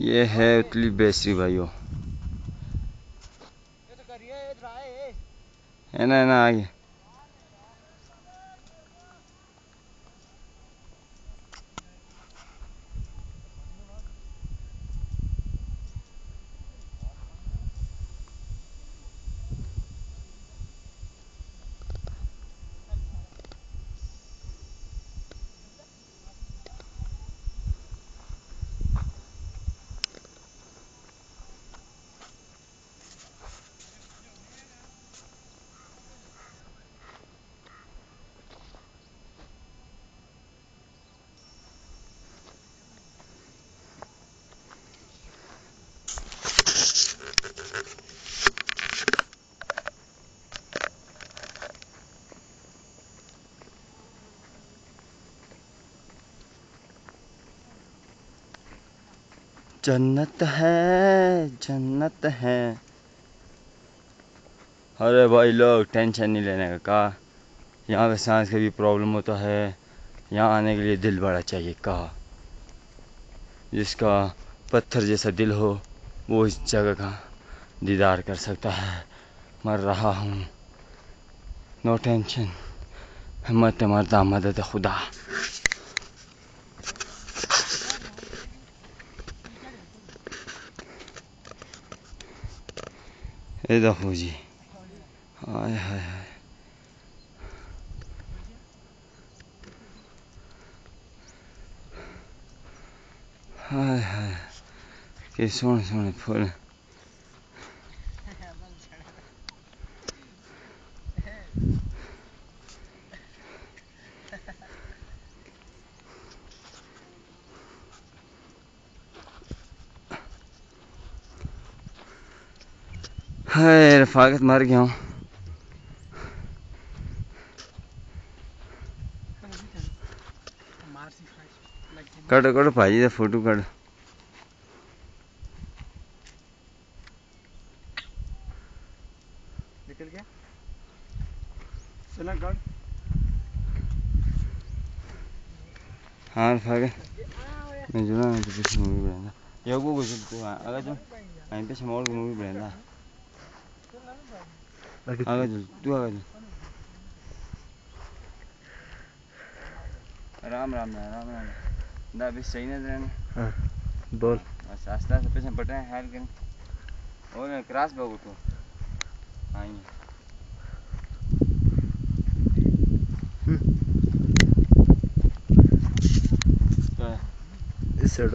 ये है उतली बेसरी भाइयों, है ना, है ना। आगे जन्नत है, जन्नत है। अरे भाई लोग टेंशन नहीं लेने का, कहा यहाँ पे सांस का भी प्रॉब्लम होता है, यहाँ आने के लिए दिल बड़ा चाहिए, कहा जिसका पत्थर जैसा दिल हो वो इस जगह का दीदार कर सकता है। मर रहा हूँ, नो टेंशन, हिम्मत मरता मदद खुदा। ये देखो जी, हाय हाय हाय, हाय हाय, के सोने सोने फूल। हाय रफाकत, मर गया हूँ। कटो कटो भाजी का फोटो कटो। निकल गया चला कट। हाँ रफाकत, मैं जुड़ा नहीं तो कुछ मूवी बनाना, ये को कुछ अगर जो आई पे समाल को मूवी बनाना। आगे चल, तू आगे चल। राम राम राम राम ना, अभी सही नजर है। हाँ बोल, बस आस्ता से पीछे पट रहे हैं, हेल्प करें और क्रॉस भागो तो आएंगे। इस साइड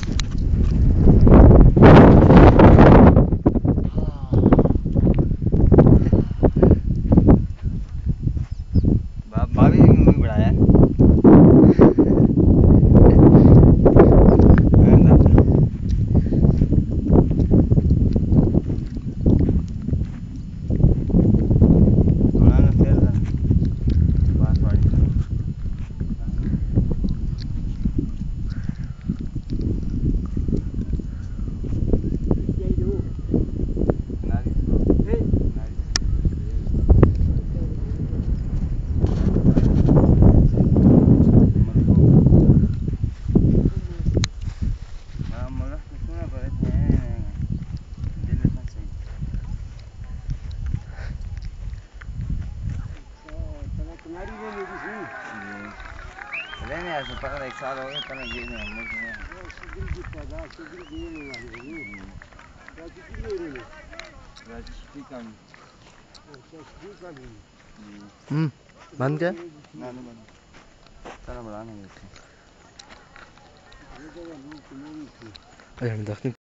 भाभी मूवी बढ़ाया बन गया। अरे हम